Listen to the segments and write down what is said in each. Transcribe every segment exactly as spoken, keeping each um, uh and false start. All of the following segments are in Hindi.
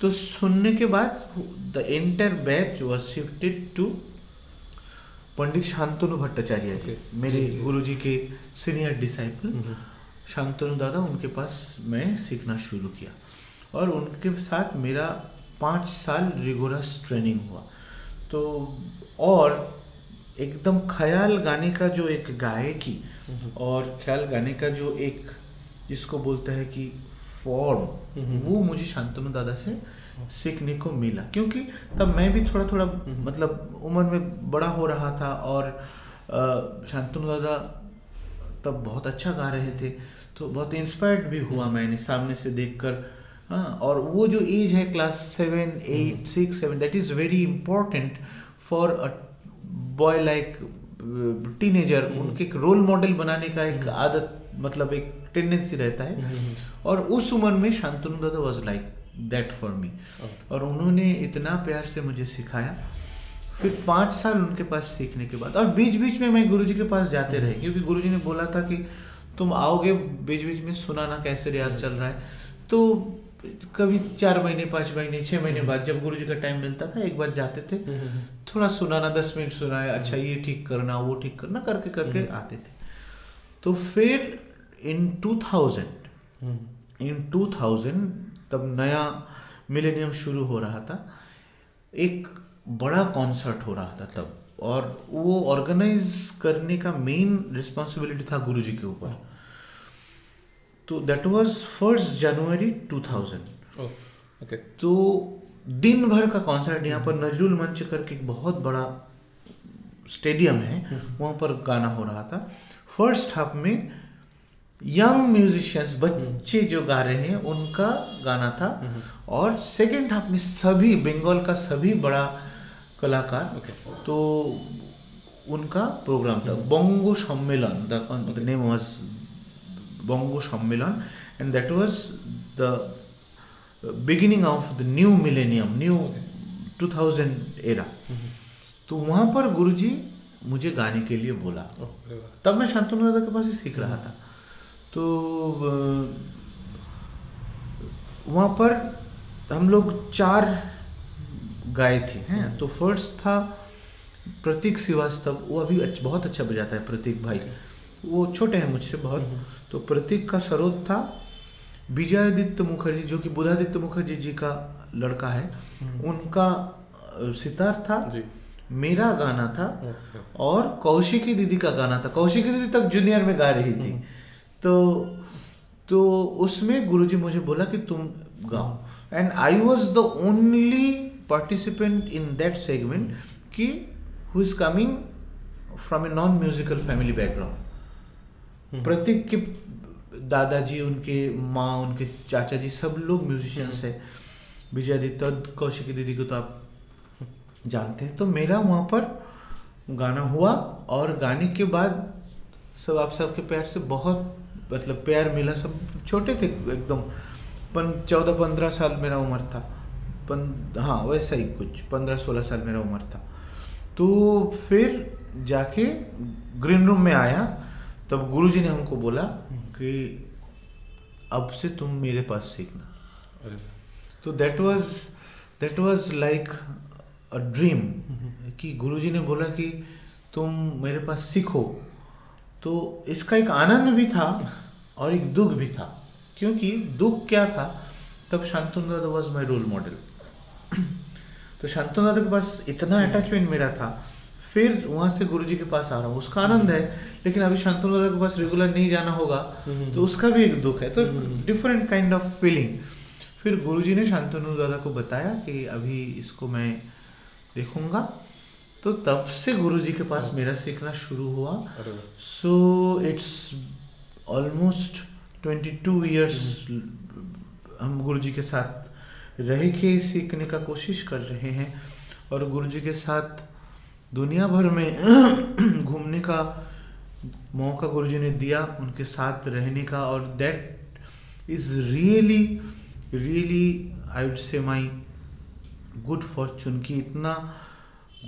तो सुनने के बाद the entire batch was shifted to Pandit Shantanu Bhattacharya ji, मेरे गुरुजी के सीनियर डिसाइपल शांतनु दादा, उनके पास मैं सीखना शुरू किया और उनके साथ मेरा पाँच साल रिगोरस ट्रेनिंग हुआ। तो और एकदम ख्याल गाने का जो एक गायकी और ख्याल गाने का जो एक जिसको बोलता है कि फॉर्म, वो मुझे शांतनु दादा से सीखने को मिला, क्योंकि तब मैं भी थोड़ा थोड़ा मतलब उम्र में बड़ा हो रहा था और शांतनु दादा तब बहुत अच्छा गा रहे थे, तो बहुत इंस्पायर्ड भी हुआ मैंने सामने से देखकर। हाँ, और वो जो एज है class seven eight six seven that is very important for a boy like teenager. उनके एक रोल मॉडल बनाने का एक आदत मतलब एक टेंडेंसी रहता है, और उस उम्र में शांतनु दादा was like that for me, और उन्होंने इतना प्यार से मुझे सिखाया। फिर पाँच साल उनके पास सीखने के बाद, और बीच बीच में मैं गुरुजी के पास जाते रहे, क्योंकि गुरुजी ने बोला था कि तुम आओगे बीच बीच में सुनाना कैसे रियाज चल रहा है। तो कभी चार महीने पाँच महीने छः महीने बाद जब गुरुजी का टाइम मिलता था एक बार जाते थे, थोड़ा सुनाना, दस मिनट सुनाया, अच्छा ये ठीक करना वो ठीक करना करके करके आते थे। तो फिर in two thousand in two thousand, तब नया मिलेनियम शुरू हो रहा था, एक बड़ा कॉन्सर्ट हो रहा था तब, और वो ऑर्गेनाइज करने का मेन रिस्पॉन्सिबिलिटी था गुरुजी के ऊपर। तो that was first January two thousand. Okay, तो दिन भर का कॉन्सर्ट यहाँ पर नजरुल मंच करके एक बहुत बड़ा स्टेडियम है, वहाँ पर गाना हो रहा था। फर्स्ट हाफ में यंग म्यूजिशियंस, बच्चे जो गा रहे हैं उनका गाना था, और सेकेंड हाफ में सभी बंगाल का सभी बड़ा कलाकार okay. तो उनका प्रोग्राम था बांगो सम्मेलन, the name was Bango Sammelan, and that was the beginning of the new millennium, new two thousand era. तो वहाँ पर गुरुजी मुझे गाने के लिए बोला, तब मैं शांतनु दादा के पास ही सीख रहा था। तो वहाँ पर हम लोग चार गाए थे हैं। तो फर्स्ट था प्रतीक श्रीवास्तव, वो अभी अच्छा, बहुत अच्छा बजाता है प्रतीक भाई, वो छोटे हैं मुझसे बहुत। तो प्रतीक का सरोद था विजयदित्य मुखर्जी, जो कि बुधादित्य मुखर्जी जी का लड़का है, उनका सितार था, मेरा गाना था, और कौशिकी दीदी का गाना था। कौशिकी दीदी तब जूनियर में गा रही थी। तो तो उसमें गुरुजी मुझे बोला कि तुम गाओ, and I was the only participant in that segment कि who is coming from a non musical family background. प्रतीक के दादाजी, उनके माँ, उनके चाचा जी सब लोग म्यूजिशियंस है, विजयादित्य, कौशिकी दीदी को तो आप जानते हैं। तो मेरा वहाँ पर गाना हुआ, और गाने के बाद सब आप सबके प्यार से बहुत मतलब प्यार मिला। सब छोटे थे एकदम, पन चौदह पंद्रह साल मेरा उम्र था, पन हाँ वैसा ही कुछ पंद्रह सोलह साल मेरा उम्र था। तो फिर जाके ग्रीन रूम में आया, तब गुरुजी ने हमको बोला कि अब से तुम मेरे पास सीखना। तो that was that was like a dream कि गुरुजी ने बोला कि तुम मेरे पास सीखो। तो इसका एक आनंद भी था और एक दुख भी था, क्योंकि दुख क्या था, तब शांतनु दादा वाज माय रोल मॉडल। तो शांतनु दादा के पास इतना अटैचमेंट मेरा था, फिर वहाँ से गुरुजी के पास आ रहा हूँ, उसका आनंद है, लेकिन अभी शांतनु दादा के पास रेगुलर नहीं जाना होगा, तो उसका भी एक दुख है। तो डिफरेंट काइंड ऑफ फीलिंग। फिर गुरुजी ने शांतनु दादा को बताया कि अभी इसको मैं देखूँगा। तो तब से गुरुजी के पास मेरा सीखना शुरू हुआ। So it's almost twenty two years हम गुरुजी के साथ रह के सीखने का कोशिश कर रहे हैं, और गुरुजी के साथ दुनिया भर में घूमने का मौका गुरुजी ने दिया, उनके साथ रहने का, और that is really really I would say my good Fortune कि इतना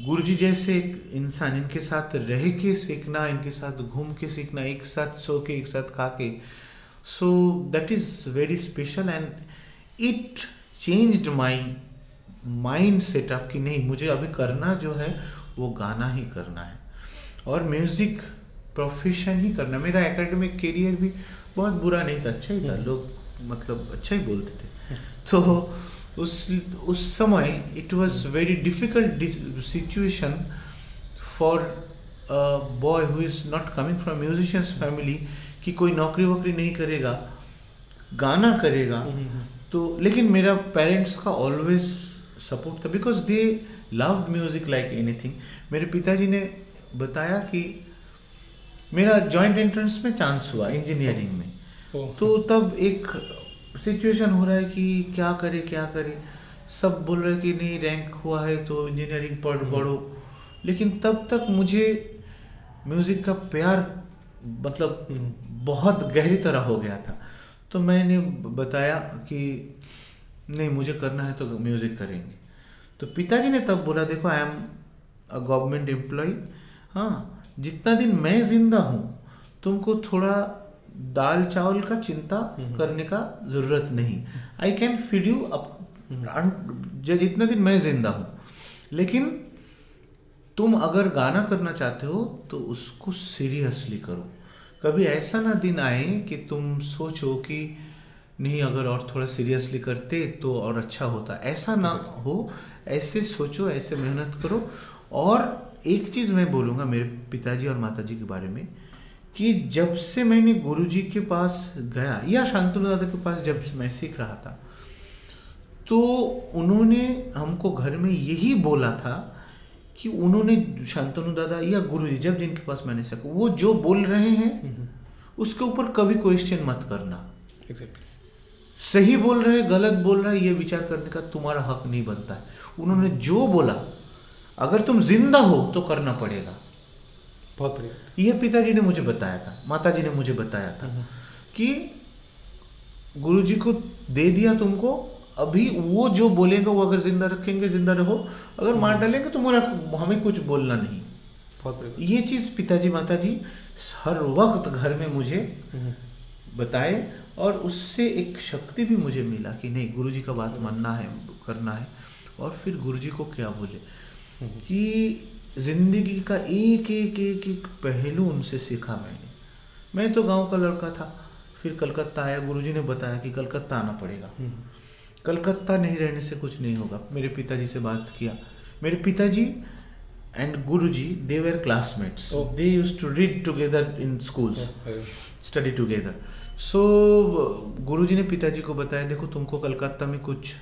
गुरुजी जैसे एक इंसान, इनके साथ रह के सीखना, इनके साथ घूम के सीखना, एक साथ सो के, एक साथ खा के। So that is very special, and it changed my mind setup कि नहीं मुझे अभी करना जो है वो गाना ही करना है और म्यूजिक प्रोफेशन ही करना। मेरा एकेडमिक करियर भी बहुत बुरा नहीं था, अच्छा ही था, लोग मतलब अच्छा ही बोलते थे। तो उस उस समय it was very difficult situation for boy who is not coming from musicians family कि कोई नौकरी वोकरी नहीं करेगा, गाना करेगा। तो लेकिन मेरा पेरेंट्स का ऑलवेज सपोर्ट था because they loved music like anything. मेरे पिताजी ने बताया कि मेरा जॉइंट एंट्रेंस में चांस हुआ इंजीनियरिंग में, तो तब एक सिचुएशन हो रहा है कि क्या करे क्या करे, सब बोल रहे कि नहीं रैंक हुआ है तो इंजीनियरिंग पढ़ पढ़ो, लेकिन तब तक मुझे म्यूज़िक का प्यार मतलब बहुत गहरी तरह हो गया था। तो मैंने बताया कि नहीं मुझे करना है तो म्यूज़िक करेंगे। तो पिताजी ने तब बोला देखो I am a government employee, हाँ जितना दिन मैं जिंदा हूँ तुमको थोड़ा दाल चावल का चिंता करने का जरूरत नहीं, I can feed you up जितना दिन मैं जिंदा हूँ, लेकिन तुम अगर गाना करना चाहते हो तो उसको सीरियसली करो। कभी ऐसा ना दिन आए कि तुम सोचो कि नहीं अगर और थोड़ा सीरियसली करते तो और अच्छा होता, ऐसा ना हो, ऐसे सोचो, ऐसे मेहनत करो। और एक चीज़ मैं बोलूँगा मेरे पिताजी और माताजी के बारे में कि जब से मैंने गुरुजी के पास गया या शांतनु दादा के पास जब मैं सीख रहा था तो उन्होंने हमको घर में यही बोला था कि उन्होंने शांतनु दादा या गुरुजी जब जिनके पास मैंने सीखा वो जो बोल रहे हैं उसके ऊपर कभी क्वेश्चन मत करना। एग्जैक्टली सही बोल रहे गलत बोल रहे ये विचार करने का तुम्हारा हक नहीं बनता है। उन्होंने जो बोला अगर तुम जिंदा हो तो करना पड़ेगा, बहुत बढ़िया। ये पिताजी ने मुझे बताया था, माताजी ने मुझे बताया था कि गुरुजी को दे दिया तुमको, अभी वो जो बोलेगा वो अगर जिंदा रखेंगे जिंदा रहो, अगर मार डालेंगे तो हमें कुछ बोलना नहीं, बहुत बढ़िया। ये चीज़ पिताजी माताजी हर वक्त घर में मुझे बताए और उससे एक शक्ति भी मुझे मिला कि नहीं गुरुजी का बात मानना है, करना है। और फिर गुरुजी को क्या बोले कि जिंदगी का एक एक एक एक पहलू उनसे सीखा मैंने। मैं तो गांव का लड़का था, फिर कलकत्ता आया, गुरुजी ने बताया कि कलकत्ता आना पड़ेगा, कलकत्ता नहीं रहने से कुछ नहीं होगा। मेरे पिताजी से बात किया, मेरे पिताजी एंड गुरुजी they were classmates, they used to read together in schools, study together. So गुरुजी ने पिताजी को बताया देखो तुमको कलकत्ता में कुछ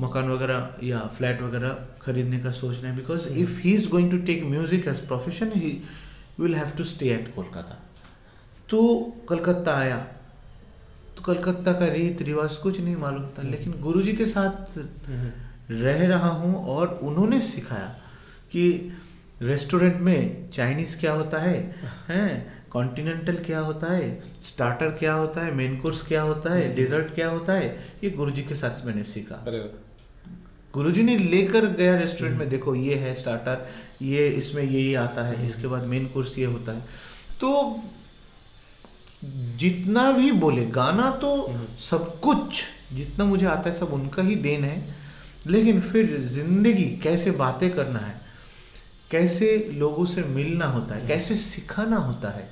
मकान वगैरह या फ्लैट वगैरह खरीदने का सोचना है because if he is going to take music as profession he will have to stay at Kolkata. तो कलकत्ता आया तो कलकत्ता का रीत रिवाज कुछ नहीं मालूम था, लेकिन गुरुजी के साथ रह रहा हूँ और उन्होंने सिखाया कि रेस्टोरेंट में चाइनीज़ क्या होता है, हैं कॉन्टिनेंटल क्या होता है, स्टार्टर क्या होता है, मेन कोर्स क्या होता है, डेजर्ट क्या होता है, ये गुरुजी के साथ मैंने सीखा। गुरुजी ने लेकर गया रेस्टोरेंट में, देखो ये है स्टार्टर, ये इसमें ये ये आता है, इसके बाद मेन कोर्स ये होता है। तो जितना भी बोले गाना तो सब कुछ जितना मुझे आता है सब उनका ही देन है, लेकिन फिर जिंदगी कैसे बातें करना है, कैसे लोगों से मिलना होता है, कैसे सिखाना होता है,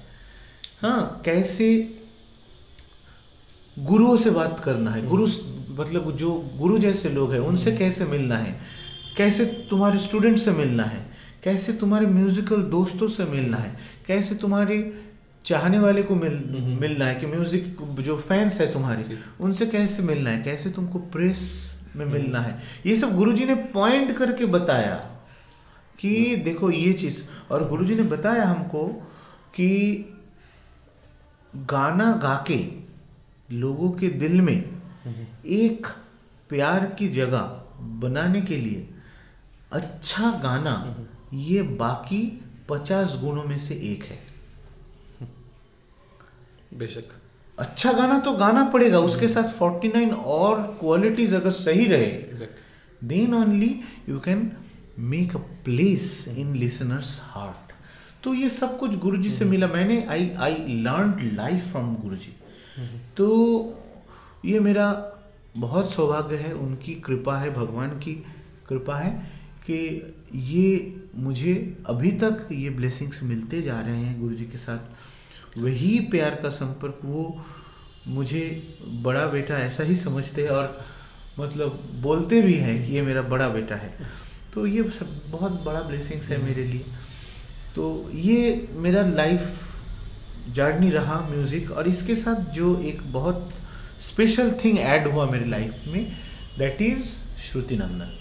हाँ कैसे गुरुओं से बात करना है, गुरु मतलब जो गुरु जैसे लोग हैं उनसे कैसे मिलना है, कैसे तुम्हारे स्टूडेंट से मिलना है, कैसे तुम्हारे म्यूजिकल दोस्तों से मिलना है, कैसे तुम्हारे चाहने वाले को मिल मिलना है कि म्यूजिक जो फैंस है तुम्हारे उनसे कैसे मिलना है, कैसे तुमको प्रेस में मिलना है, ये सब गुरुजी ने पॉइंट करके बताया कि देखो ये चीज़। और गुरुजी ने बताया हमको कि गाना गा के लोगों के दिल में एक प्यार की जगह बनाने के लिए अच्छा गाना ये बाकी पचास गुणों में से एक है। बेशक अच्छा गाना तो गाना पड़ेगा, उसके साथ उनचास और क्वालिटीज अगर सही रहे then only you can make a place in listeners heart. तो ये सब कुछ गुरुजी से मिला मैंने, I I learn life from गुरुजी। तो ये मेरा बहुत सौभाग्य है, उनकी कृपा है, भगवान की कृपा है कि ये मुझे अभी तक ये ब्लेसिंग्स मिलते जा रहे हैं गुरुजी के साथ। वही प्यार का संपर्क, वो मुझे बड़ा बेटा ऐसा ही समझते हैं और मतलब बोलते भी हैं कि ये मेरा बड़ा बेटा है। तो ये सब बहुत बड़ा ब्लेसिंग्स है मेरे लिए। तो ये मेरा लाइफ जर्नी रहा म्यूज़िक, और इसके साथ जो एक बहुत स्पेशल थिंग ऐड हुआ मेरे लाइफ में, दैट इज़ श्रुतिनंदन।